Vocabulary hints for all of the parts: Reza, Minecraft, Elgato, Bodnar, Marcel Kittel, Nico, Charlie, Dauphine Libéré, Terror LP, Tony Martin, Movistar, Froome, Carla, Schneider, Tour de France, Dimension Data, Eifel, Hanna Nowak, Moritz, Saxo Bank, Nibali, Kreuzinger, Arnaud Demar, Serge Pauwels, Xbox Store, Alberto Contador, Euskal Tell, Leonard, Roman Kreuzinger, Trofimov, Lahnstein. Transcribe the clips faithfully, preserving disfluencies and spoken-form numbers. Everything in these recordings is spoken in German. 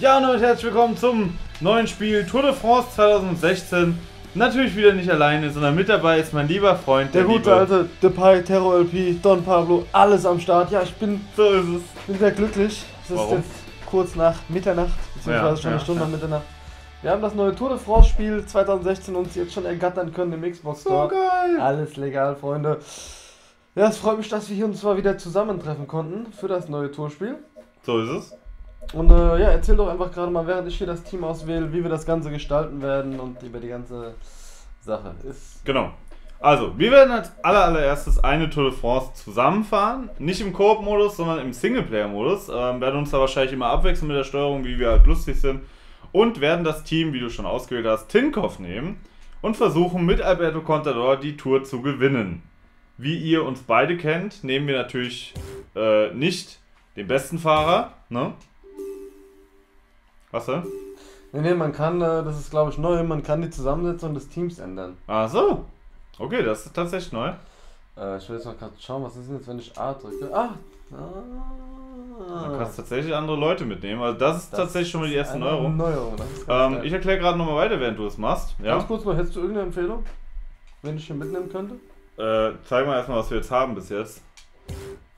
Ja, und herzlich willkommen zum neuen Spiel Tour de France zwanzig sechzehn. Natürlich wieder nicht alleine, sondern mit dabei ist mein lieber Freund, der, der gute alte Depay, Terror L P, Don Pablo, alles am Start. Ja, ich bin, so ist es. bin sehr glücklich. Es ist Warum? jetzt kurz nach Mitternacht, beziehungsweise ja, schon ja, eine Stunde ja. nach Mitternacht. Wir haben das neue Tour de France Spiel zwanzig sechzehn uns jetzt schon ergattern können im Xbox Store. So geil! Alles legal, Freunde. Ja, es freut mich, dass wir hier uns mal wieder zusammentreffen konnten für das neue Tourspiel. So ist es. Und äh, ja, erzähl doch einfach gerade mal, während ich hier das Team auswähle, wie wir das Ganze gestalten werden und über die ganze Sache ist. Genau. Also, wir werden als aller, allererstes eine Tour de France zusammenfahren. Nicht im Koop-Modus, sondern im Singleplayer-Modus. Ähm, werden uns da wahrscheinlich immer abwechseln mit der Steuerung, wie wir halt lustig sind. Und werden das Team, wie du schon ausgewählt hast, Tinkoff nehmen und versuchen mit Alberto Contador die Tour zu gewinnen. Wie ihr uns beide kennt, nehmen wir natürlich äh, nicht den besten Fahrer, ne? Was denn? Ne, ne, man kann, das ist glaube ich neu, man kann die Zusammensetzung des Teams ändern. Ach so. Okay, das ist tatsächlich neu. Äh, ich will jetzt mal gerade schauen, was ist denn jetzt, wenn ich A drücke? Ah! ah. Man kann tatsächlich andere Leute mitnehmen, also das ist das tatsächlich schon mal die erste Neuerung. Neuerung. Ähm, ich erkläre gerade nochmal weiter, während du es machst. Ja? Ganz kurz noch, hättest du irgendeine Empfehlung, wenn ich hier mitnehmen könnte? Äh, zeig mal erstmal, was wir jetzt haben bis jetzt.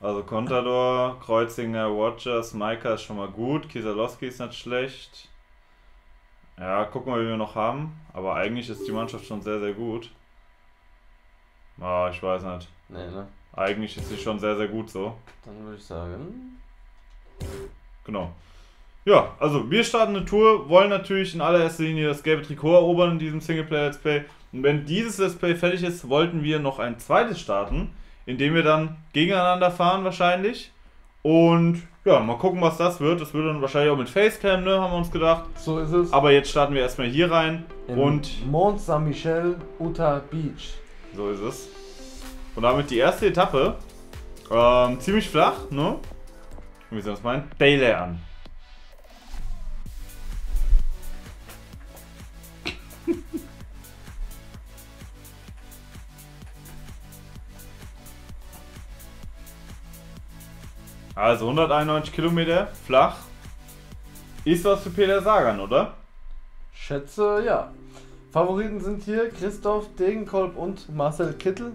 Also Contador, Kreuzinger, Rogers, Majka ist schon mal gut, Kieslowski ist nicht schlecht. Ja, gucken wir, wie wir noch haben. Aber eigentlich ist die Mannschaft schon sehr, sehr gut. Ah, ich weiß nicht. Nee, ne? Eigentlich ist sie schon sehr, sehr gut so. Dann würde ich sagen... Genau. Ja, also wir starten eine Tour, wollen natürlich in allererster Linie das gelbe Trikot erobern in diesem Singleplayer-Let's Play. Und wenn dieses Let's Play fertig ist, wollten wir noch ein zweites starten, indem wir dann gegeneinander fahren wahrscheinlich. Und ja, mal gucken, was das wird. Das wird dann wahrscheinlich auch mit Facecam, ne, haben wir uns gedacht. So ist es. Aber jetzt starten wir erstmal hier rein. In und Mont Saint-Michel, Utah Beach. So ist es. Und damit die erste Etappe. Ähm, ziemlich flach, ne? Wie soll das meinen? Daily an. Also hunderteinundneunzig Kilometer, flach. Ist was für Peter Sagan, oder? Schätze, ja. Favoriten sind hier Christoph Degenkolb und Marcel Kittel.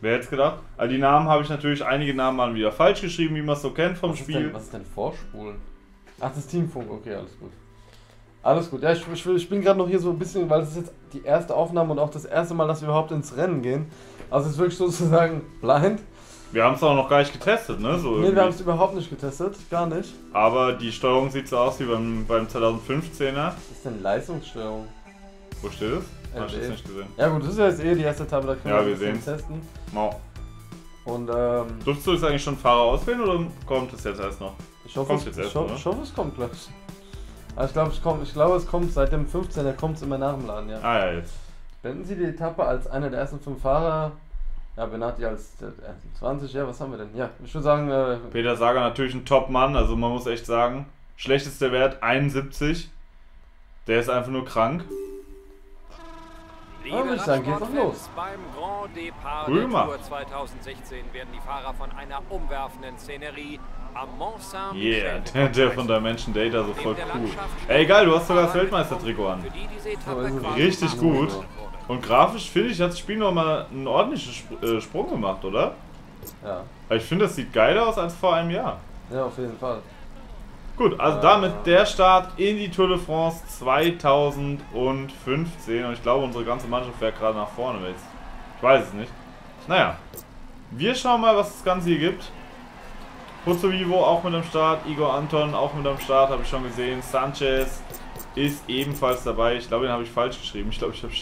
Wer hätte es gedacht? Also die Namen habe ich natürlich, einige Namen waren wieder falsch geschrieben, wie man es so kennt vom was Spiel. Ist denn, was ist denn Vorspulen? Ach, das Teamfunk, okay, alles gut. Alles gut, ja, ich, ich, ich bin gerade noch hier so ein bisschen, weil es ist jetzt die erste Aufnahme und auch das erste Mal, dass wir überhaupt ins Rennen gehen. Also es ist wirklich sozusagen blind. Wir haben es auch noch gar nicht getestet, ne? So ne, wir haben es überhaupt nicht getestet, gar nicht. Aber die Steuerung sieht so aus wie beim, beim zwanzig fünfzehner. Was ist denn Leistungssteuerung? Wo steht es? Hab ich jetzt nicht gesehen. Ja gut, das ist ja jetzt eh die erste Etappe, da können ja, wir, wir sehen. testen. Mau. Und ähm... Durftest du jetzt eigentlich schon Fahrer auswählen oder kommt es jetzt erst noch? Ich hoffe, es, jetzt ich, erst, ho ich hoffe es kommt gleich. Also ich glaube, es kommt, ich glaube, es kommt seit dem fünfzehner, kommt es immer nach dem Laden, ja. Ah ja, jetzt. Wenden Sie die Etappe als einer der ersten fünf Fahrer. Ja, Benati als äh, zwanzig, ja, was haben wir denn? Ja, ich würde sagen... Äh, Peter Sagan natürlich ein Top-Mann, also man muss echt sagen, schlechtester Wert einundsiebzig. Der ist einfach nur krank. Liebe würde ich sagen, geht's doch los. Beim Grand Départ der Tour zwanzig sechzehn werden die Fahrer von einer umwerfenden Szenerie am Mont Saint-Michel. Yeah, der von Dimension Data, so voll cool. Ey, geil, du hast sogar das Weltmeister-Trikot an. Richtig gut. Und grafisch finde ich, hat das Spiel nochmal einen ordentlichen Sp äh, Sprung gemacht, oder? Ja. Weil ich finde, das sieht geiler aus als vor einem Jahr. Ja, auf jeden Fall. Gut, also äh, damit der Start in die Tour de France zwanzig fünfzehn. Und ich glaube, unsere ganze Mannschaft fährt gerade nach vorne jetzt. Ich weiß es nicht. Naja, wir schauen mal, was das Ganze hier gibt. Pozzo Vivo auch mit am Start. Igor Anton auch mit am Start, habe ich schon gesehen. Sanchez ist ebenfalls dabei. Ich glaube, den habe ich falsch geschrieben. Ich glaube, ich habe...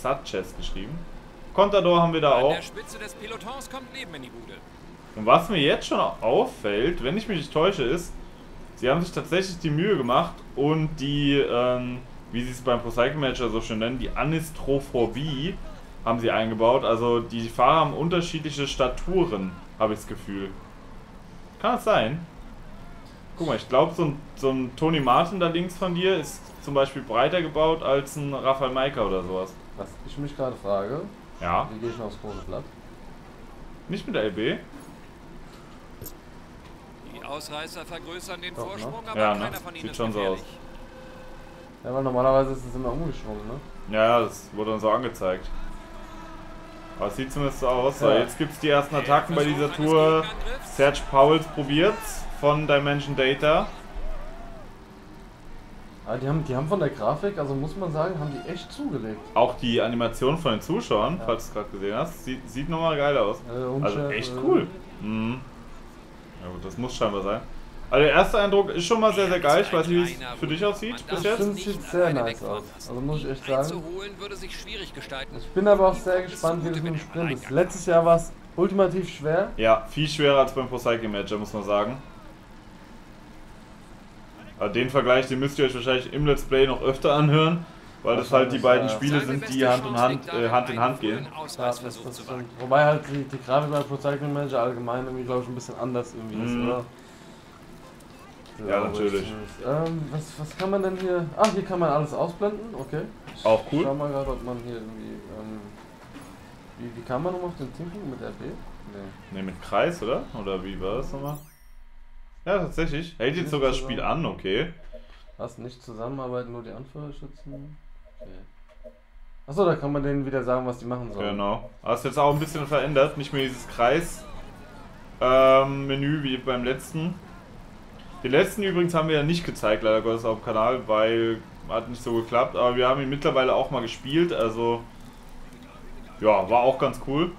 Sanchez geschrieben. Contador haben wir da auch. An der Spitze des Pelotons kommt Leben in die Bude. Und was mir jetzt schon auffällt, wenn ich mich nicht täusche, ist, sie haben sich tatsächlich die Mühe gemacht und die, ähm, wie sie es beim Pro Cycling Manager so schön nennen, die Anistrophobie haben sie eingebaut. Also die Fahrer haben unterschiedliche Staturen, habe ich das Gefühl. Kann das sein? Guck mal, ich glaube, so ein, so ein Tony Martin da links von dir ist zum Beispiel breiter gebaut als ein Rafael Majka oder sowas. Was ich mich gerade frage, ja. Wie gehe ich denn aufs große Blatt? Nicht mit der L B? Die Ausreißer vergrößern den Doch, Vorsprung, ne? aber ja, keiner ne? von ihnen ist schon so aus. Ja, aber normalerweise ist es immer umgeschwungen, ne? Ja, das wurde uns so angezeigt. Aber es sieht zumindest so aus. Ja. So, jetzt gibt es die ersten Attacken okay, bei dieser Tour. Serge Pauwels probiert's von Dimension Data. Ah, die, haben, die haben von der Grafik, also muss man sagen, haben die echt zugelegt. Auch die Animation von den Zuschauern, ja. falls du es gerade gesehen hast, sieht, sieht nochmal geil aus. Äh, also echt cool. Äh, mhm. Ja gut, das muss scheinbar sein. Also der erste Eindruck ist schon mal sehr, sehr geil. Ich weiß nicht, wie es für dich aussieht bis jetzt. Das sieht sehr nice aus. Also muss ich echt sagen. Ich bin aber auch sehr gespannt, wie das mit dem Sprint ist. Letztes Jahr war es ultimativ schwer. Ja, viel schwerer als beim Pro Cycling Manager, muss man sagen. Den Vergleich, den müsst ihr euch wahrscheinlich im Let's Play noch öfter anhören, weil das halt die beiden Spiele sind, die Hand in Hand, äh, Hand, in Hand gehen. Ja, das, das wobei halt die, die Grafik bei Pro Cycling Manager allgemein irgendwie, glaube ich, ein bisschen anders irgendwie ist, mhm. oder? Ja, ja natürlich. Ähm, was, was kann man denn hier... Ach, hier kann man alles ausblenden, okay. Ich Auch cool. schau mal gerade, ob man hier irgendwie... Ähm, wie, wie kann man nochmal auf den Tinkoff mit R P? Nee. Ne, mit Kreis, oder? Oder wie war das nochmal? Ja, tatsächlich. Hält jetzt sogar das Spiel an, okay. Was? Nicht zusammenarbeiten, nur die Anführer schützen? Okay. Achso, da kann man denen wieder sagen, was die machen sollen. Genau. Aber es ist jetzt auch ein bisschen verändert. Nicht mehr dieses Kreis-Menü ähm, wie beim letzten. Den letzten übrigens haben wir ja nicht gezeigt, leider Gottes, auf dem Kanal, weil hat nicht so geklappt. Aber wir haben ihn mittlerweile auch mal gespielt, also ja, war auch ganz cool.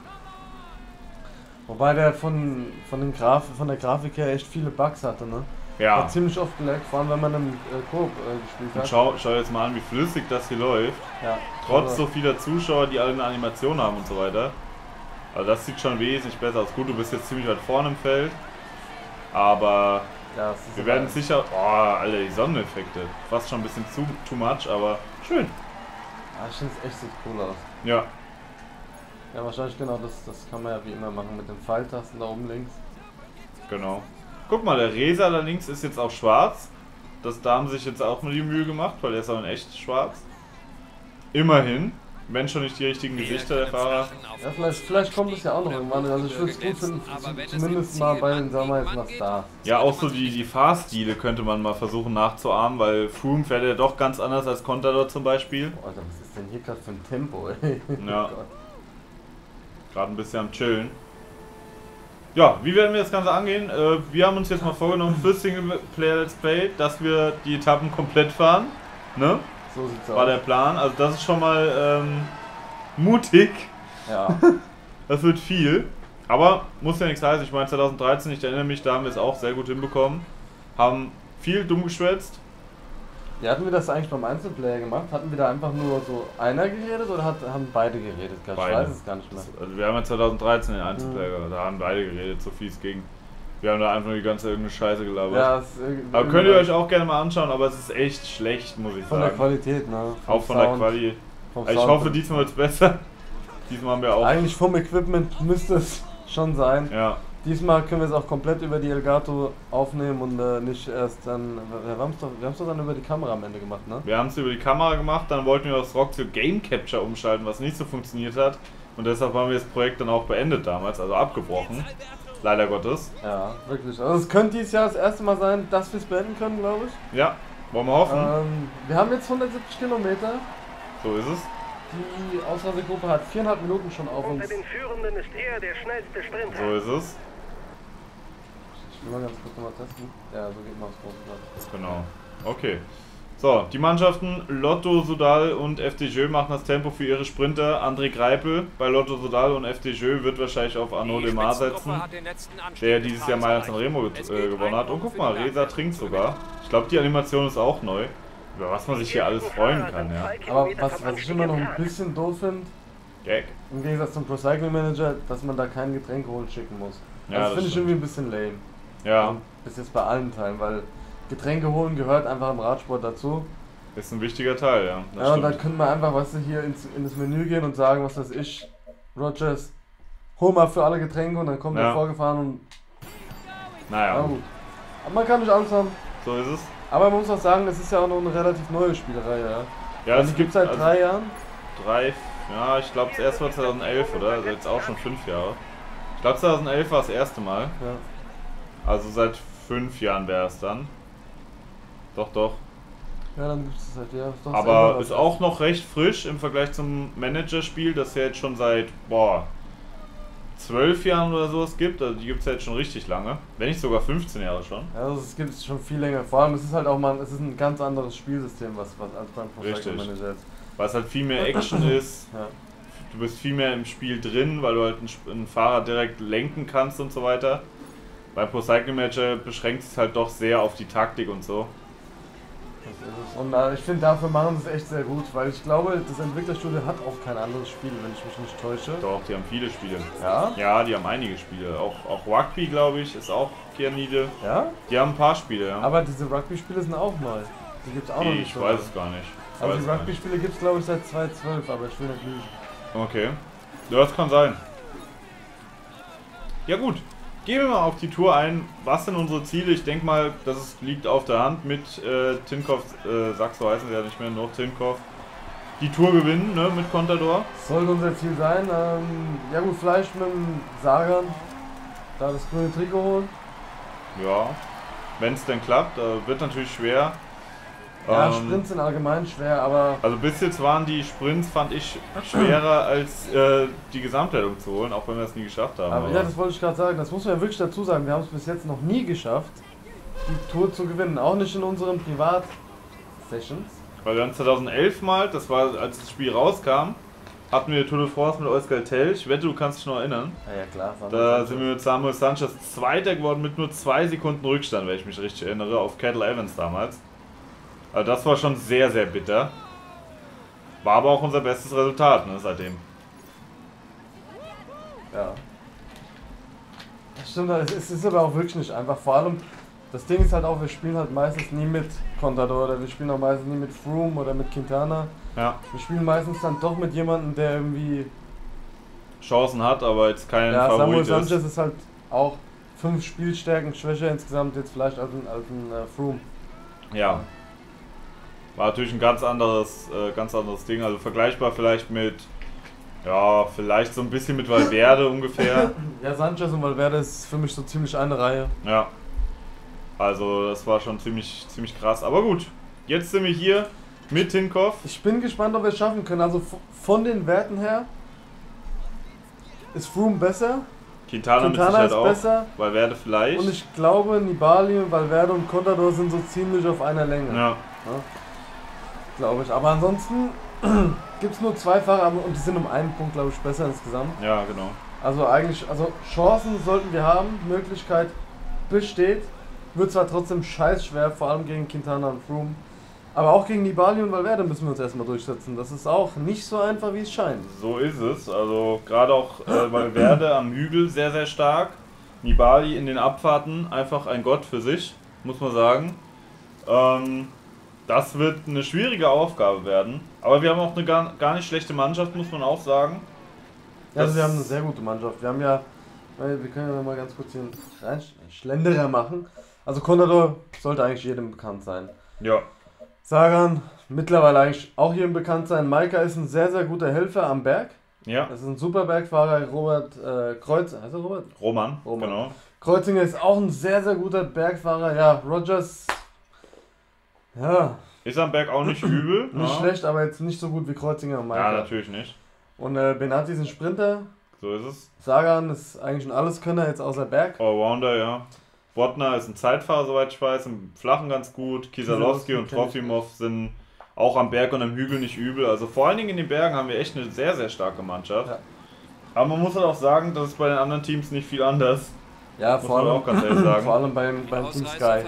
Wobei der von, von, den Graf, von der Grafik her echt viele Bugs hatte, ne? Ja. Hat ziemlich oft geleckt, vor allem wenn man im äh, Coop äh, gespielt hat. Und schau, schau jetzt mal an, wie flüssig das hier läuft. Ja. Trotz so vieler Zuschauer, die alle eine Animation haben und so weiter. Also das sieht schon wesentlich besser aus. Gut, du bist jetzt ziemlich weit vorne im Feld. Aber ja, das ist wir werden sicher... Boah, Alter, die Sonneneffekte. Fast schon ein bisschen zu too much, aber schön. Ja, ich finde es echt sieht cool aus. Ja. Ja, wahrscheinlich genau, das, das kann man ja wie immer machen mit den Pfeiltasten da oben links. Genau. Guck mal, der Reza da links ist jetzt auch schwarz. Das, da haben sich jetzt auch mal die Mühe gemacht, weil der ist auch in echt schwarz. Immerhin, wenn schon nicht die richtigen Gesichter der Fahrer. Ja, vielleicht, vielleicht kommt es ja auch noch irgendwann. Also ich würde es gut finden, zumindest mal bei den Sommer jetzt nach da. Ja, auch so die, die Fahrstile könnte man mal versuchen nachzuahmen, weil Froome fährt ja doch ganz anders als Contador zum Beispiel. Boah, Alter, was ist denn hier gerade für ein Tempo, ey? Ja. Gerade ein bisschen am Chillen. Ja, wie werden wir das Ganze angehen? Äh, wir haben uns jetzt mal vorgenommen für Single-Player-Let's Play, dass wir die Etappen komplett fahren. Ne? So sieht's aus. War der Plan. Also das ist schon mal ähm, mutig. Ja. Das wird viel. Aber muss ja nichts heißen. Ich meine zwanzig dreizehn, ich erinnere mich, da haben wir es auch sehr gut hinbekommen. Haben viel dumm geschwätzt. Ja, hatten wir das eigentlich beim Einzelplayer gemacht? Hatten wir da einfach nur so einer geredet oder hat, haben beide geredet? Ich beide. weiß es gar nicht mehr. Also wir haben ja zwanzig dreizehn den Einzelplayer gemacht, mhm. da haben beide geredet, so viel es ging. Wir haben da einfach die ganze irgendeine Scheiße gelabert. Ja, das aber könnt ihr euch auch gerne mal anschauen, aber es ist echt schlecht, muss ich von sagen. Von der Qualität, ne? Vom auch von Sound, der Qualität. Also ich hoffe, diesmal wird es besser. Diesmal haben wir auch... Eigentlich vom Equipment müsste es schon sein. Ja. Diesmal können wir es auch komplett über die Elgato aufnehmen und äh, nicht erst dann... Wir haben es doch, wir haben es doch dann über die Kamera am Ende gemacht, ne? Wir haben es über die Kamera gemacht, dann wollten wir aufs Roxio Game Capture umschalten, was nicht so funktioniert hat. Und deshalb haben wir das Projekt dann auch beendet damals, also abgebrochen. Leider Gottes. Ja, wirklich. Also es könnte dieses Jahr das erste Mal sein, dass wir es beenden können, glaube ich. Ja, wollen wir hoffen. Ähm, wir haben jetzt hundertsiebzig Kilometer. So ist es. Die Ausreisegruppe hat viereinhalb Minuten schon auf uns. Unter den Führenden ist er der schnellste Sprinter. So ist es. Ich will mal ganz kurz nochmal testen. Ja, so geht man aufs große Platz. Genau. Okay. So, die Mannschaften Lotto Soudal und F D J machen das Tempo für ihre Sprinter. André Greipel bei Lotto Soudal und F D J wird wahrscheinlich auf Arnaud Demar setzen, der dieses Jahr Mailand Sanremo äh, gewonnen hat. Und guck mal, Reza trinkt sogar. Ich glaube, die Animation ist auch neu. Über was man sich hier alles freuen kann, ja. Aber was, was ich immer noch ein bisschen doof finde, im Gegensatz zum Pro Cycling Manager, dass man da kein Getränk holen schicken muss. Ja, das, das finde ich irgendwie ein bisschen lame. Ja. Bis jetzt bei allen Teilen, weil Getränke holen gehört einfach im Radsport dazu. Ist ein wichtiger Teil, ja. Das ja, und dann können wir einfach, weißt du, hier ins, in das Menü gehen und sagen, was weiß ich, Rogers, hol mal für alle Getränke und dann kommt ja. er vorgefahren und... Naja. Na gut. Aber man kann nicht Angst haben. So ist es. Aber man muss auch sagen, das ist ja auch noch eine relativ neue Spielerei, ja. Ja, also es gibt seit also drei Jahren. Drei, ja, ich glaube das erste war zwanzig elf, oder? Also jetzt auch schon fünf Jahre. Ich glaube zwanzig elf war das erste Mal. Ja. Also seit fünf Jahren wäre es dann. Doch, doch. Ja, dann gibt es das halt, ja. Doch, aber das ist auch noch recht frisch im Vergleich zum Managerspiel, das ja jetzt schon seit, boah, zwölf Jahren oder sowas gibt. Also die gibt es ja jetzt schon richtig lange. Wenn nicht sogar fünfzehn Jahre schon. Ja, also es gibt es schon viel länger. Vor allem, es ist halt auch mal, es ist ein ganz anderes Spielsystem, was, was als beim Pro Cycling Manager ist. Weil es halt viel mehr Action ist. Ja. Du bist viel mehr im Spiel drin, weil du halt einen, einen Fahrer direkt lenken kannst und so weiter. Bei Pro Cycling Manager beschränkt es halt doch sehr auf die Taktik und so. Und ich finde, dafür machen sie es echt sehr gut, weil ich glaube, das Entwicklerstudio hat auch kein anderes Spiel, wenn ich mich nicht täusche. Doch, die haben viele Spiele. Ja? Ja, die haben einige Spiele. Auch, auch Rugby, glaube ich, ist auch Cyanide. Ja? Die haben ein paar Spiele, ja. Aber diese Rugby-Spiele sind auch neu. Die gibt es auch noch nicht. Ich weiß es gar nicht. Aber die Rugby-Spiele gibt es, glaube ich, seit zweitausendzwölf, aber ich will nicht lügen. Okay. Ja, das kann sein. Ja gut. Gehen wir mal auf die Tour ein. Was sind unsere Ziele? Ich denke mal, das liegt auf der Hand mit äh, Tinkoff, äh, Saxo heißen sie ja nicht mehr, nur Tinkoff. Die Tour gewinnen, ne, mit Contador. Sollte unser Ziel sein. Ähm, ja gut, vielleicht mit dem Sagan da das grüne Trikot holen. Ja, wenn es denn klappt. Äh, wird natürlich schwer. Ja, ähm, Sprints sind allgemein schwer, aber... Also bis jetzt waren die Sprints, fand ich, schwerer als äh, die Gesamtwertung zu holen, auch wenn wir es nie geschafft haben. Aber, aber ja, das wollte ich gerade sagen, das muss man ja wirklich dazu sagen, wir haben es bis jetzt noch nie geschafft, die Tour zu gewinnen, auch nicht in unseren Privat-Sessions. Weil wir haben zweitausendelf mal, das war, als das Spiel rauskam, hatten wir Tour de France mit Euskal Tell. Ich wette, du kannst dich noch erinnern. Ja, ja klar. Da sind wir mit Samuel Sanchez Zweiter geworden mit nur zwei Sekunden Rückstand, wenn ich mich richtig erinnere, auf Kettle Evans damals. Also das war schon sehr, sehr bitter. War aber auch unser bestes Resultat, ne, seitdem. Ja. Das stimmt, es ist aber auch wirklich nicht einfach. Vor allem, das Ding ist halt auch, wir spielen halt meistens nie mit Contador oder wir spielen auch meistens nie mit Froome oder mit Quintana. Ja. Wir spielen meistens dann doch mit jemandem, der irgendwie... Chancen hat, aber jetzt keinen ja, Favorit ist. Samuel Sanchez ist halt auch fünf Spielstärken schwächer insgesamt jetzt vielleicht als ein, als ein äh, Froome. Ja. War natürlich ein ganz anderes, äh, ganz anderes Ding, also vergleichbar vielleicht mit, ja, vielleicht so ein bisschen mit Valverde ungefähr. Ja, Sanchez und Valverde ist für mich so ziemlich eine Reihe. Ja, also das war schon ziemlich, ziemlich krass, aber gut, jetzt sind wir hier mit Tinkoff. Ich bin gespannt, ob wir es schaffen können, also von den Werten her ist Froome besser. Quintana, Quintana mit Sicherheit ist besser, auch, Valverde vielleicht. Und ich glaube, Nibali, Valverde und Contador sind so ziemlich auf einer Länge. Ja. Ja? Glaube ich, aber ansonsten gibt es nur zwei Fahrer und die sind um einen Punkt, glaube ich, besser insgesamt. Ja, genau. Also eigentlich, also Chancen sollten wir haben, Möglichkeit besteht, wird zwar trotzdem scheiß schwer, vor allem gegen Quintana und Froome, aber auch gegen Nibali und Valverde müssen wir uns erstmal durchsetzen. Das ist auch nicht so einfach, wie es scheint. So ist es, also gerade auch äh, Valverde am Hügel sehr, sehr stark, Nibali in den Abfahrten, einfach ein Gott für sich, muss man sagen. Ähm, Das wird eine schwierige Aufgabe werden, aber wir haben auch eine gar, gar nicht schlechte Mannschaft, muss man auch sagen. Ja, also wir haben eine sehr gute Mannschaft. Wir haben ja, wir können ja mal ganz kurz hier einen Schlenderer machen. Also Contador sollte eigentlich jedem bekannt sein. Ja. Sagan, mittlerweile eigentlich auch jedem bekannt sein. Majka ist ein sehr, sehr guter Helfer am Berg. Ja. Das ist ein super Bergfahrer. Robert äh, Kreuz, heißt er Robert? Roman, Roman, genau. Kreuzinger ist auch ein sehr, sehr guter Bergfahrer. Ja, Rogers... Ja. Ist am Berg auch nicht übel. Nicht ja. schlecht, aber jetzt nicht so gut wie Kreuzinger und Majka. Ja, natürlich nicht. Und äh, Benati ist ein Sprinter. So ist es. Sagan ist eigentlich ein Alleskönner, jetzt außer Berg. Allrounder, ja. Bodnar ist ein Zeitfahrer, soweit ich weiß. Im Flachen ganz gut. Kieslowski und Trofimov sind auch am Berg und am Hügel nicht übel. Also vor allen Dingen in den Bergen haben wir echt eine sehr, sehr starke Mannschaft. Ja. Aber man muss halt auch sagen, das ist bei den anderen Teams nicht viel anders. Ja, vor allem, auch ganz ehrlich sagen. vor allem beim, beim Team Sky.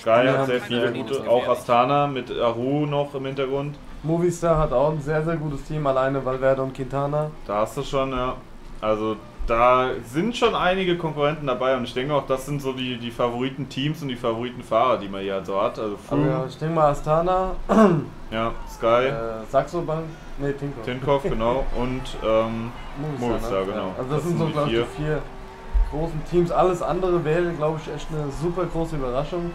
Sky hat sehr viele gute, auch Astana mit Aru noch im Hintergrund. Movistar hat auch ein sehr, sehr gutes Team, alleine Valverde und Quintana. Da hast du schon, ja. Also da sind schon einige Konkurrenten dabei und ich denke auch, das sind so die, die Favoriten-Teams und die Favoriten-Fahrer, die man hier halt so hat. Also Froome, also ich denke mal Astana, ja, Sky, äh, Saxo Bank, nee, Tinkoff. Tinkoff, genau, und ähm, Movistar, ne? Genau. Also das, das sind so, glaube ich, die vier großen Teams, alles andere wäre, glaube ich, echt eine super große Überraschung.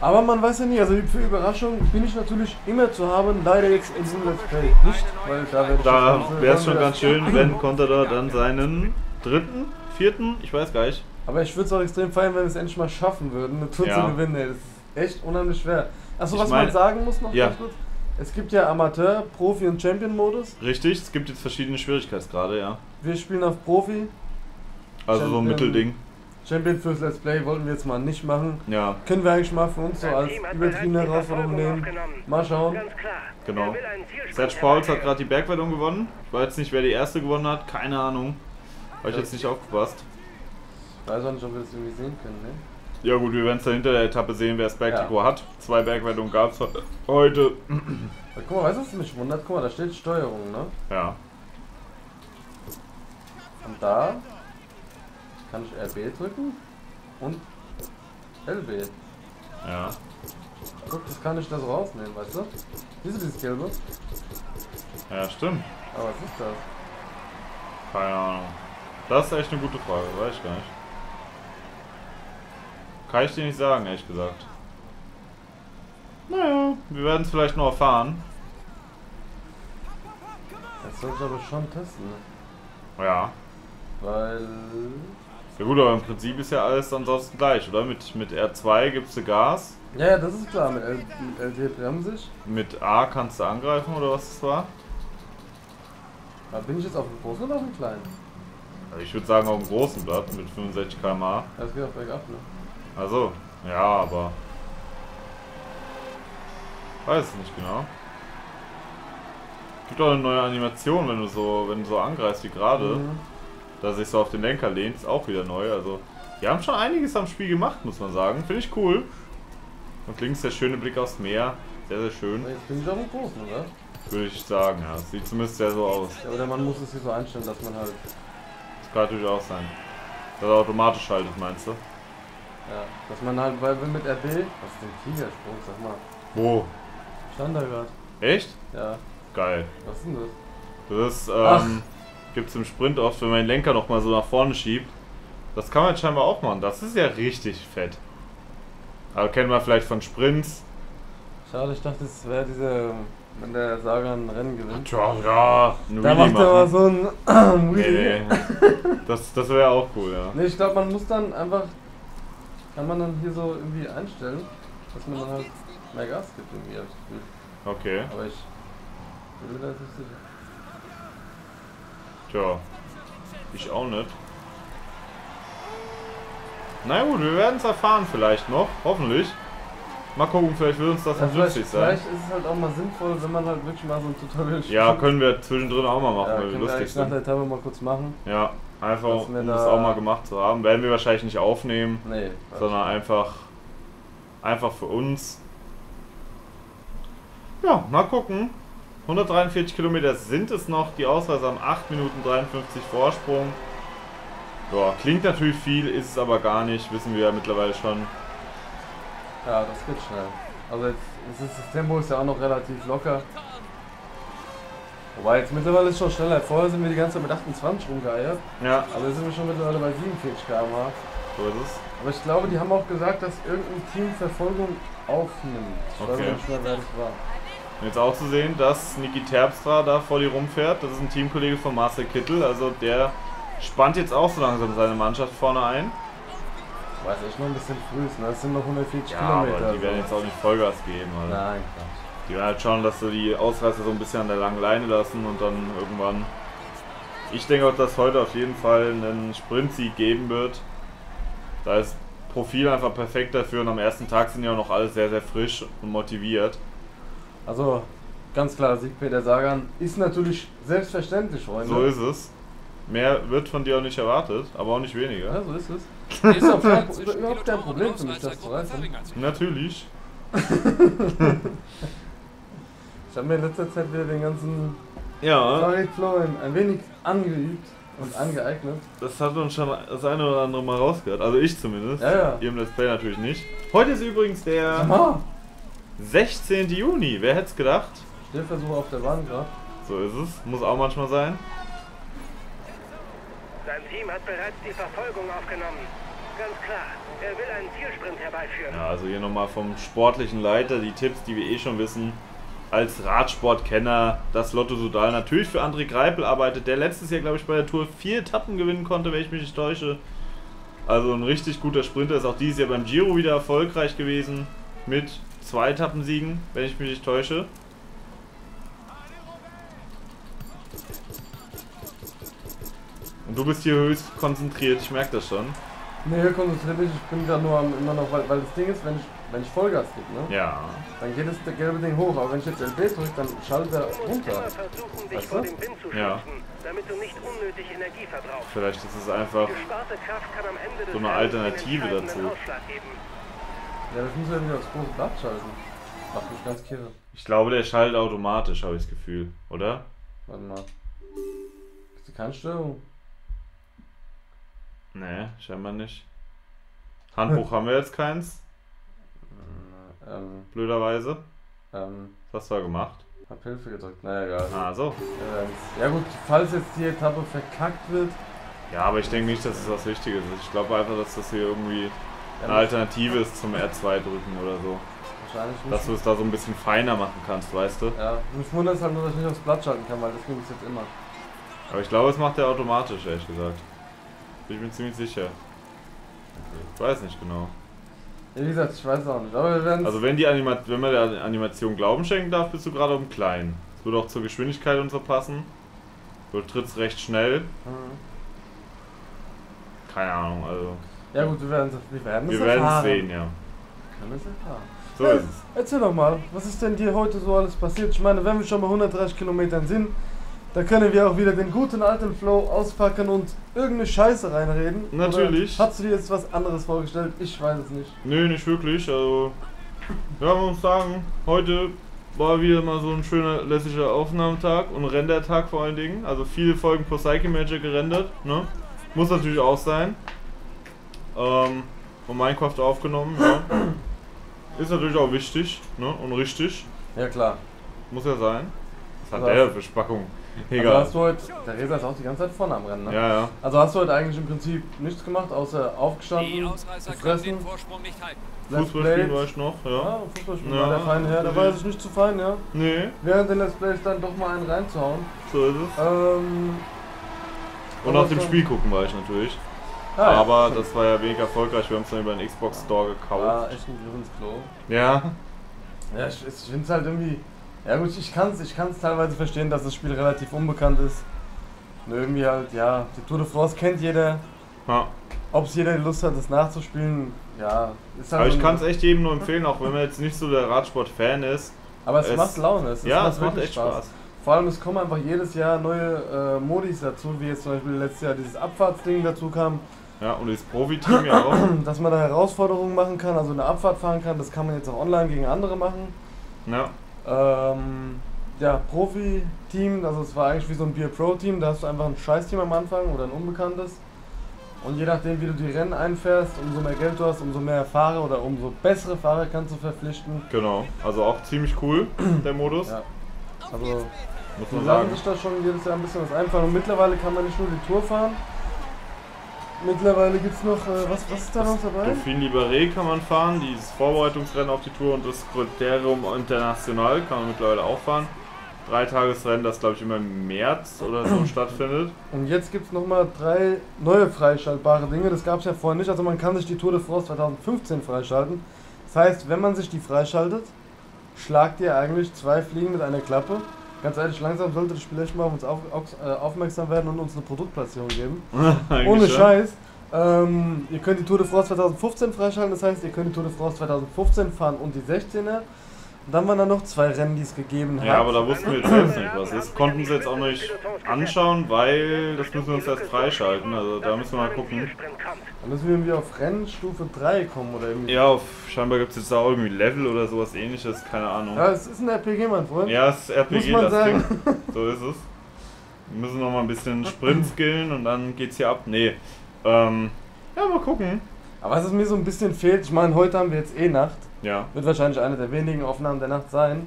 Aber man weiß ja nie, also für Überraschung bin ich natürlich immer zu haben, leider jetzt in diesem Let's Play nicht, weil da wäre da es schon ganz schön, wenn Contador dann seinen dritten, vierten, ich weiß gar nicht, Aber ich würde es auch extrem feiern, wenn wir es endlich mal schaffen würden, eine Tour ja. zu gewinnen. Ey. Das ist echt unheimlich schwer. Achso, was meine, man sagen muss noch ja. ganz kurz. Es gibt ja Amateur, Profi und Champion-Modus. Richtig, es gibt jetzt verschiedene Schwierigkeitsgrade, ja. Wir spielen auf Profi. Also Champion, so ein Mittelding. Champion fürs Let's Play wollten wir jetzt mal nicht machen. Ja. Können wir eigentlich mal für uns so als übertriebene Herausforderung nehmen. Mal schauen. Genau. Serge Pauwels hat gerade die Bergwertung gewonnen. Ich weiß jetzt nicht, wer die erste gewonnen hat. Keine Ahnung. Habe ich jetzt nicht aufgepasst. Ich weiß auch nicht, ob wir das irgendwie sehen können, ne? Ja gut, wir werden es dann hinter der Etappe sehen, wer das Bergtrikot ja. hat. Zwei Bergwertungen gab es heute. Guck mal, weißt du, was mich wundert? Guck mal, da steht Steuerung, ne? Ja. Und da kann ich R B drücken und L B. Ja. Guck, das kann ich da so rausnehmen, weißt du? Siehst du dieses Gelbe? Ja, stimmt. Aber was ist das? Keine Ahnung. Das ist echt eine gute Frage, weiß ich gar nicht. Kann ich dir nicht sagen, ehrlich gesagt. Naja, wir werden es vielleicht noch erfahren. Das soll ich aber schon testen. Ja. Weil... Ja gut, aber im Prinzip ist ja alles ansonsten gleich, oder? Mit, mit R zwei gibst du Gas. Ja, ja, das ist klar. Mit L T bremse ich. Mit A kannst du angreifen, oder was das war? Da bin ich jetzt auf dem großen oder auf dem kleinen? Also ich würde sagen auf dem großen Blatt mit fünfundsechzig Kilometer pro Stunde. Das geht auch bergab, ne? Also, ja, aber... Weiß es nicht genau. Gibt auch eine neue Animation, wenn du so, wenn du so angreifst wie gerade. Mhm. Dass ich so auf den Lenker lehnt, ist auch wieder neu. Also, die haben schon einiges am Spiel gemacht, muss man sagen. Finde ich cool. Und links der schöne Blick aufs Meer. Sehr, sehr schön. Jetzt bin ich auf dem großen, oder? Würde ich sagen, ja. Sieht zumindest sehr so aus. Ja, oder man muss es hier so einstellen, dass man halt... Das kann natürlich auch sein. Dass er automatisch schaltet, meinst du? Ja, dass man halt, weil wir mit R B... Was ist denn Tigersprung, sag mal? Wo? Stand da gerade. Echt? Ja. Geil. Was ist denn das? Das ist, ähm, gibt's im Sprint oft, wenn man den Lenker nochmal so nach vorne schiebt. Das kann man jetzt scheinbar auch machen. Das ist ja richtig fett. Aber kennen wir vielleicht von Sprints. Schade, ich dachte, das wäre diese... Wenn der Sagan ein Rennen gewinnt. Ja, ja. Da macht er aber so ein... nee, nee. Das, das wäre auch cool, ja. Nee, ich glaube, man muss dann einfach... Kann man dann hier so irgendwie einstellen, dass man dann halt mehr Gas gibt irgendwie aufs Spiel. Okay. Aber ich bin mir da jetzt nicht sicher. Tja, ich auch nicht. Na gut, wir werden es erfahren vielleicht noch, hoffentlich. Mal gucken, vielleicht wird uns das ja, nützlich sein. Vielleicht ist es halt auch mal sinnvoll, wenn man halt wirklich mal so ein Tutorial spielt. Ja, können wir zwischendrin auch mal machen, ja, weil wir lustig sind. Nach der Etappe mal kurz machen. Ja. Einfach, um da das auch mal gemacht zu haben. Werden wir wahrscheinlich nicht aufnehmen, nee, sondern einfach, einfach für uns. Ja, mal gucken. hundertdreiundvierzig Kilometer sind es noch. Die Ausreise am acht Minuten dreiundfünfzig Vorsprung. Ja, klingt natürlich viel, ist es aber gar nicht. Wissen wir ja mittlerweile schon. Ja, das geht schnell. Also jetzt, jetzt ist das Tempo ist ja auch noch relativ locker. Wobei jetzt mittlerweile ist es schon schneller. Vorher sind wir die ganze Zeit mit achtundzwanzig rumgeeiert. Ja. Aber jetzt sind wir schon mittlerweile bei siebenundvierzig Kilometer pro Stunde. So ist es. Aber ich glaube, die haben auch gesagt, dass irgendein Team Verfolgung aufnimmt. Ich okay. weiß nicht mehr, wer das war. Und jetzt auch zu sehen, dass Niki Terpstra da vor dir rumfährt. Das ist ein Teamkollege von Marcel Kittel. Also der spannt jetzt auch so langsam seine Mannschaft vorne ein. Ich weiß echt noch ein bisschen früh. Ne? Das sind noch hundertvierzig ja, Kilometer. Aber die also. werden jetzt auch nicht Vollgas geben. Oder? Nein, klar. Die werden halt schauen, dass sie die Ausreißer so ein bisschen an der langen Leine lassen und dann irgendwann... Ich denke auch, dass heute auf jeden Fall einen Sprintsieg geben wird. Da ist Profil einfach perfekt dafür und am ersten Tag sind ja auch noch alle sehr, sehr frisch und motiviert. Also, ganz klar, Sieg Peter Sagan ist natürlich selbstverständlich, Freunde. So ist es. Mehr wird von dir auch nicht erwartet, aber auch nicht weniger. Ja, so ist es. Ist auch überhaupt kein Problem für mich, das zu reißen. Natürlich. Ich habe mir in letzter Zeit wieder den ganzen ja. Fahrradflowen ein wenig angeübt und angeeignet. Das hat uns schon das eine oder andere Mal rausgehört. Also ich zumindest. Ja, ja. Ihr im Let's Play natürlich nicht. Heute ist übrigens der Aha. sechzehnte Juni. Wer hätte es gedacht? Stillversuch auf der Bahn gerade. So ist es. Muss auch manchmal sein. Sein Team hat bereits die Verfolgung aufgenommen. Ganz klar, er will einen Zielsprint herbeiführen. Ja, also hier nochmal vom sportlichen Leiter die Tipps, die wir eh schon wissen. Als Radsportkenner das Lotto Sudal natürlich für André Greipel arbeitet, der letztes Jahr, glaube ich, bei der Tour vier Etappen gewinnen konnte, wenn ich mich nicht täusche. Also ein richtig guter Sprinter, ist auch dieses Jahr beim Giro wieder erfolgreich gewesen. Mit zwei Etappensiegen, wenn ich mich nicht täusche. Und du bist hier höchst konzentriert, ich merke das schon. Ne, hier konzentriert mich, ich bin gerade nur am, immer noch, weil, weil das Ding ist, wenn ich, wenn ich Vollgas gebe, ne? Ja. Dann geht das gelbe Ding hoch, aber wenn ich jetzt L B drücke, dann schaltet er runter. Weißt du? Ja. Damit du nicht unnötig Energie verbrauchst. Vielleicht ist es einfach so eine Alternative dazu. Ja, das muss ja irgendwie aufs große Blatt schalten. Macht mich ganz kirre. Ich glaube, der schaltet automatisch, habe ich das Gefühl, oder? Warte mal. Gibt es keine Störung? Nee, scheinbar nicht. Handbuch haben wir jetzt keins. Ähm, Blöderweise. Ähm, was hast du da gemacht? Hab Hilfe gedrückt, naja, egal. Ah, so. Ja gut, falls jetzt die Etappe verkackt wird. Ja, aber ich denke nicht, dass es was Wichtiges ist. Ich glaube einfach, dass das hier irgendwie eine Alternative ist zum R zwei drücken oder so. Wahrscheinlich nicht. Dass du es da so ein bisschen feiner machen kannst, weißt du? Ja, mich wundert es halt nur, dass ich nicht aufs Blatt schalten kann, weil das ging es jetzt immer. Aber ich glaube, es macht er automatisch, ehrlich gesagt. Ich bin ziemlich sicher. Ich weiß nicht genau. Ja, wie gesagt, ich weiß auch nicht. Aber wir also wenn die Anima wenn man der Animation Glauben schenken darf, bist du gerade um klein. Das würde auch zur Geschwindigkeit und so passen. Du trittst recht schnell. Mhm. Keine Ahnung, also. Ja gut, wir werden es erfahren. Wir werden es sehen, ja. Können wir es erfahren. So hey, ist es. Erzähl doch mal, was ist denn dir heute so alles passiert? Ich meine, wenn wir schon bei hundertdreißig Kilometern sind, da können wir auch wieder den guten alten Flow auspacken und irgendeine Scheiße reinreden. Natürlich. Oder hast du dir jetzt was anderes vorgestellt? Ich weiß es nicht. Nö, nee, nicht wirklich. Also, ja, man muss sagen, heute war wieder mal so ein schöner, lässiger Aufnahmetag und Rendertag vor allen Dingen. Also viele Folgen Pro Cycling Manager gerendert, ne? Muss natürlich auch sein. Ähm, und Minecraft aufgenommen, ja. Ist natürlich auch wichtig, ne? Und richtig. Ja, klar. Muss ja sein. Was hat der für Spackung? Egal. Also hast du heute, der Reza ist auch die ganze Zeit vorne am Rennen, ne? Ja, ja. Also hast du heute eigentlich im Prinzip nichts gemacht, außer aufgestanden, gefressen, Fußballspielen war ich noch, ja. Ja, Fußballspielen ja, war der feine Herr, da war er sich nicht zu fein, ja. Nee. Während den Let's Plays dann doch mal einen reinzuhauen. So ist es. Ähm, Und nach dem Spiel gucken war ich natürlich. Ah, aber ja, das war ja wenig erfolgreich, wir haben es dann über den Xbox Store gekauft. Ja, echt ein Griff ins Klo. Ja. Ja, ich, ich finde es halt irgendwie... Ja gut, ich kann es ich kann's teilweise verstehen, dass das Spiel relativ unbekannt ist. Und irgendwie halt, ja, die Tour de France kennt jeder. Ja. Ob es jeder Lust hat, das nachzuspielen, ja. Ist halt aber so ich kann es echt jedem nur empfehlen, auch wenn man jetzt nicht so der Radsport-Fan ist. Aber es, es macht Laune, es ja, macht, es macht echt Spaß. Spaß. Vor allem, es kommen einfach jedes Jahr neue äh, Modis dazu, wie jetzt zum Beispiel letztes Jahr dieses Abfahrtsding dazu kam. Ja, und das Profi-Team ja auch. Dass man da Herausforderungen machen kann, also eine Abfahrt fahren kann, das kann man jetzt auch online gegen andere machen. Ja. Ähm, ja, Profi-Team, also es war eigentlich wie so ein Beer-Pro-Team, da hast du einfach ein Scheiß-Team am Anfang oder ein unbekanntes. Und je nachdem, wie du die Rennen einfährst, umso mehr Geld du hast, umso mehr Fahrer oder umso bessere Fahrer kannst du verpflichten. Genau, also auch ziemlich cool, der Modus. Ja. Also, muss man sagen, sich da schon jedes Jahr ein bisschen was einfallen. Und mittlerweile kann man nicht nur die Tour fahren. Mittlerweile gibt es noch, äh, was, was ist da noch dabei? Dauphine Libéré kann man fahren, dieses Vorbereitungsrennen auf die Tour und das Criterium International kann man mittlerweile auch fahren. Dreitagesrennen, das glaube ich immer im März oder so stattfindet. Und jetzt gibt es nochmal drei neue freischaltbare Dinge, das gab es ja vorher nicht. Also man kann sich die Tour de France zweitausendfünfzehn freischalten. Das heißt, wenn man sich die freischaltet, schlagt ihr eigentlich zwei Fliegen mit einer Klappe. Ganz ehrlich, langsam sollte das Spiel echt mal auf uns auf, auf, äh, aufmerksam werden und uns eine Produktplatzierung geben. Ohne schon. Scheiß. Ähm, ihr könnt die Tour de France zweitausendfünfzehn freischalten, das heißt, ihr könnt die Tour de France zweitausendfünfzehn fahren und die sechzehner. Und dann waren da noch zwei Rennen, die es gegeben hat. Ja, aber da wussten wir jetzt selbst nicht, was ist. Konnten sie jetzt auch nicht anschauen, weil das müssen wir uns erst freischalten. Also da müssen wir mal gucken. Da müssen wir irgendwie auf Rennstufe drei kommen oder irgendwie. Ja, auf, scheinbar gibt es jetzt da auch irgendwie Level oder sowas ähnliches, keine Ahnung. Ja, es ist ein R P G, mein Freund. Ja, es ist R P G, das sagen. Ding. So ist es. Wir müssen noch mal ein bisschen Sprint skillen und dann geht's hier ab. Nee. Ähm, ja, mal gucken. Aber was es mir so ein bisschen fehlt, ich meine, heute haben wir jetzt eh Nacht. Ja. Wird wahrscheinlich eine der wenigen Aufnahmen der Nacht sein.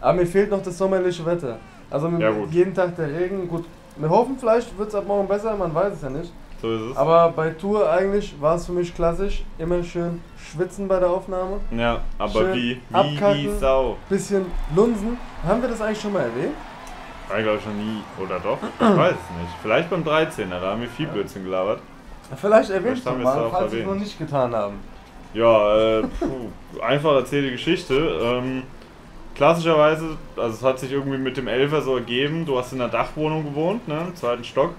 Aber mir fehlt noch das sommerliche Wetter. Also ja, jeden Tag der Regen. Gut, wir hoffen, vielleicht wird es ab morgen besser, man weiß es ja nicht. So ist es. Aber bei Tour eigentlich war es für mich klassisch. Immer schön schwitzen bei der Aufnahme. Ja, aber schön wie? Wie die Sau. Bisschen lunsen. Haben wir das eigentlich schon mal erwähnt? Ich glaube schon nie. Oder doch? Ich weiß es nicht. Vielleicht beim dreizehner, da haben wir viel ja. Blödsinn gelabert. Vielleicht erwähnst du mal, falls wir es noch nicht getan haben. Ja, äh, puh, einfach erzähl die Geschichte. Ähm, klassischerweise, also es hat sich irgendwie mit dem Elfer so ergeben, du hast in einer Dachwohnung gewohnt, ne, im zweiten Stock.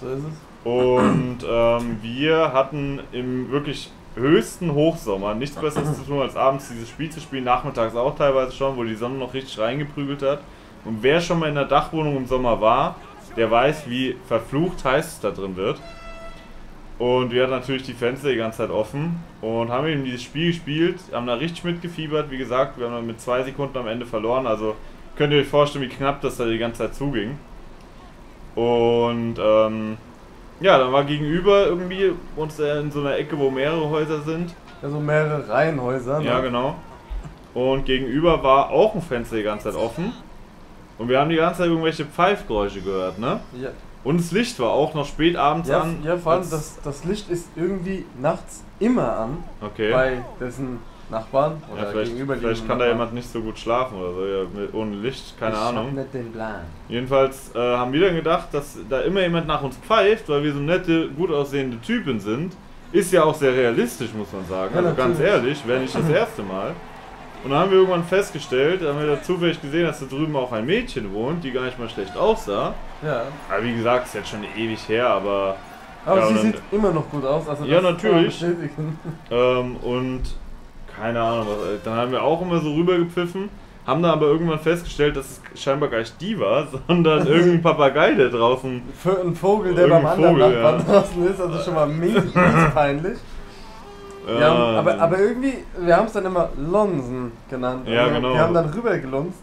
So ist es. Und ähm, wir hatten im wirklich höchsten Hochsommer nichts Besseres zu tun, als abends dieses Spiel zu spielen, nachmittags auch teilweise schon, wo die Sonne noch richtig reingeprügelt hat. Und wer schon mal in der Dachwohnung im Sommer war, der weiß, wie verflucht heiß es da drin wird. Und wir hatten natürlich die Fenster die ganze Zeit offen und haben eben dieses Spiel gespielt, haben da richtig mitgefiebert. Wie gesagt, wir haben dann mit zwei Sekunden am Ende verloren, also könnt ihr euch vorstellen, wie knapp das da die ganze Zeit zuging. Und ähm, ja, dann war gegenüber irgendwie uns in so einer Ecke, wo mehrere Häuser sind. Ja, so mehrere Reihenhäuser. Ne? Ja, genau. Und gegenüber war auch ein Fenster die ganze Zeit offen. Und wir haben die ganze Zeit irgendwelche Pfeifgeräusche gehört, ne? Ja. Und das Licht war auch noch spät abends ja, an. Ja, vor allem das, das Licht ist irgendwie nachts immer an. Okay. Bei dessen Nachbarn oder ja, vielleicht, gegenüber. Vielleicht kann da jemand nicht so gut schlafen oder so, ja, mit, ohne Licht, keine ich Ahnung. Ich hab nicht den Plan. Jedenfalls äh, haben wir dann gedacht, dass da immer jemand nach uns pfeift, weil wir so nette, gut aussehende Typen sind. Ist ja auch sehr realistisch, muss man sagen. Ja, also natürlich. Ganz ehrlich, wäre nicht das erste Mal. Und dann haben wir irgendwann festgestellt, haben wir da zufällig gesehen, dass da drüben auch ein Mädchen wohnt, die gar nicht mal schlecht aussah. Ja. Aber wie gesagt, ist jetzt schon ewig her, aber... Aber ja, sie sieht immer noch gut aus. Also ja, natürlich. Ähm, und keine Ahnung, was, dann haben wir auch immer so rübergepfiffen, haben da aber irgendwann festgestellt, dass es scheinbar gar nicht die war, sondern irgendein Papagei, der draußen... Für einen Vogel, der beim anderen Vogel, Nachbarn ja. draußen ist, also schon mal mega peinlich. Ja, aber, aber irgendwie, wir haben es dann immer Lonsen genannt. Ja, genau. Wir haben dann rüber gelunzt.